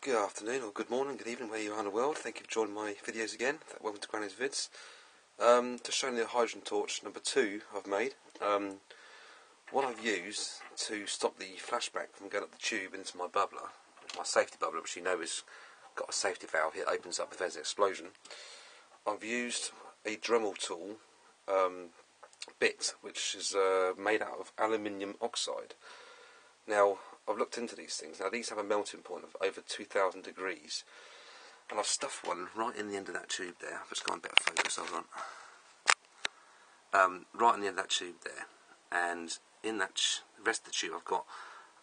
Good afternoon, or good morning, good evening, where you are in the world. Thank you for joining my videos again. Welcome to Granny's Vids. Just showing you the hydrogen torch number 2 I've made. What I've used to stop the flashback from going up the tube into my bubbler, my safety bubbler, which you know has got a safety valve here, opens up if there's an explosion. I've used a Dremel tool bit, which is made out of aluminium oxide. Now, I've looked into these things. Now, these have a melting point of over 2,000 degrees. And I've stuffed one right in the end of that tube there. I've just got a better focus, hold on. Right in the end of that tube there. And in that rest of the tube, I've got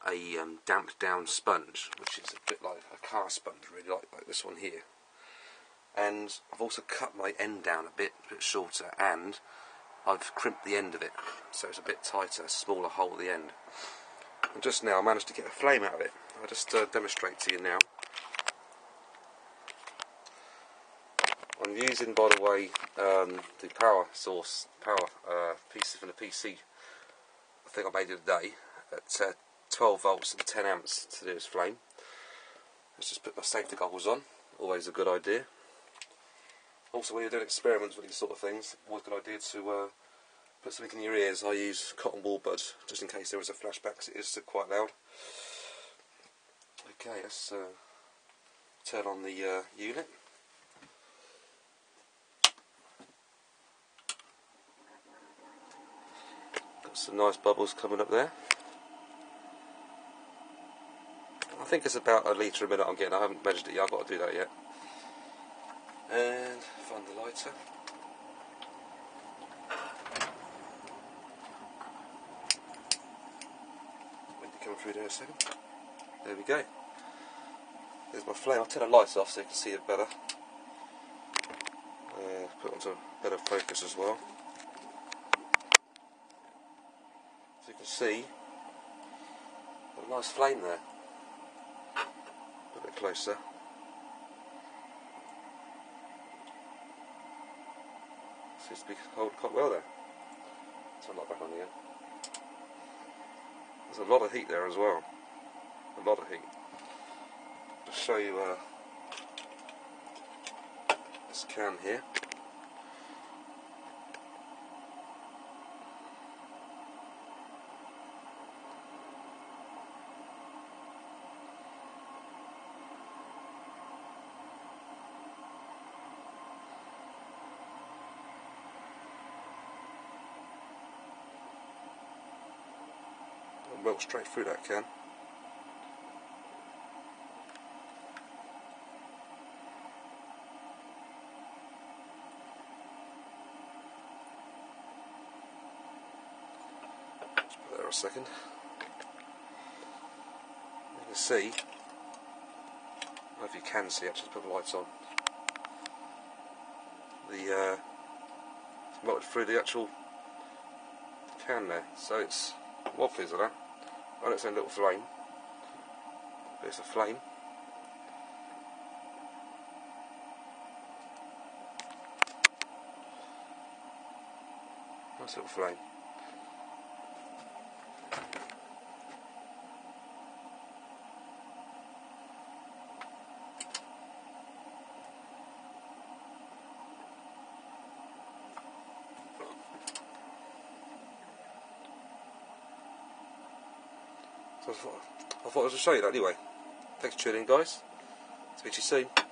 a damped down sponge, which is a bit like a car sponge, really like this one here. And I've also cut my end down a bit shorter, and I've crimped the end of it. So it's a bit tighter, smaller hole at the end. And just now I managed to get a flame out of it. I'll just demonstrate to you now. I'm using, by the way, the power source, pieces from the PC. I think I made it today at 12 volts and 10 amps to do this flame. Let's just put my safety goggles on. Always a good idea. Also, when you're doing experiments with these sort of things, always a good idea to put something in your ears. I use cotton wool buds just in case there was a flashback, because it is quite loud. Okay, let's turn on the unit. Got some nice bubbles coming up there. I think it's about a litre a minute I'm getting. I haven't measured it yet, I've got to do that yet. And find the lighter. Through there a second. There we go. There's my flame. I'll turn the lights off so you can see it better. Put onto a better focus as well. So you can see, got a nice flame there. A bit closer. Seems to be holding quite well there. Turn the light back on again. There's a lot of heat there as well. A lot of heat. I'll show you this can here. Well, straight through that can. Just put that there a second. You can see, well, if you can see, actually, put the lights on. The it's melted through the actual can there, so it's waffles of that. I know it's a little flame, but it's a flame. Nice little flame. I thought I should show you that anyway. Thanks for tuning in, guys. Speak to you soon.